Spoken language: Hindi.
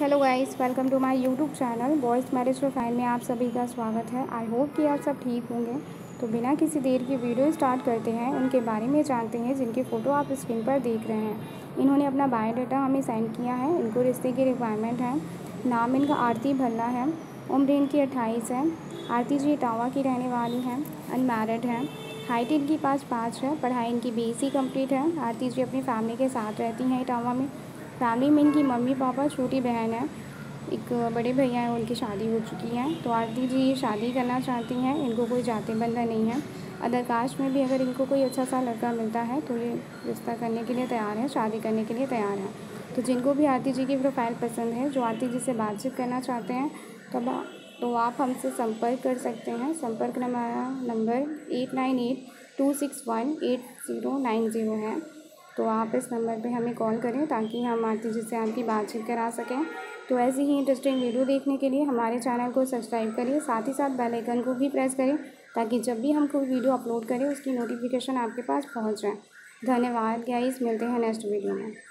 Hello guys, welcome to my YouTube channel boys marriage profile में आप सभी का स्वागत है। आई होप कि आप सब ठीक होंगे। तो बिना किसी देर के वीडियो स्टार्ट करते हैं, उनके बारे में जानते हैं जिनकी फ़ोटो आप स्क्रीन पर देख रहे हैं। इन्होंने अपना बायोडाटा हमें सेंड किया है। इनको रिश्ते की रिक्वायरमेंट है। नाम इनका आरती भन्ना है। उम्र इनकी 28 है। आरती जी इटावा की रहने वाली हैं। अनमैरिड हैं। हाइट इनकी 5'5" है। पढ़ाई इनकी BSc कम्प्लीट है। आरती जी अपनी फैमिली के साथ रहती हैं इटावा में। फैमिली में इनकी मम्मी पापा, छोटी बहन है, एक बड़े भैया है, उनकी शादी हो चुकी है। तो आरती जी ये शादी करना चाहती हैं। इनको कोई जाति बंधा नहीं है। अदर कास्ट में भी अगर इनको कोई अच्छा सा लड़का मिलता है तो ये रिश्ता करने के लिए तैयार है, शादी करने के लिए तैयार है। तो जिनको भी आरती जी की प्रोफाइल पसंद है, जो आरती जी से बातचीत करना चाहते हैं, तो आप हमसे संपर्क कर सकते हैं। संपर्क नंबर 8982618090 है। तो आप इस नंबर पे हमें कॉल करें ताकि हम आरती जी से आपकी बातचीत करा सकें। तो ऐसी ही इंटरेस्टिंग वीडियो देखने के लिए हमारे चैनल को सब्सक्राइब करिए, साथ ही साथ बेल आइकन को भी प्रेस करें ताकि जब भी हम कोई वीडियो अपलोड करें उसकी नोटिफिकेशन आपके पास पहुंच जाए। धन्यवाद गाइस, मिलते हैं नेक्स्ट वीडियो में।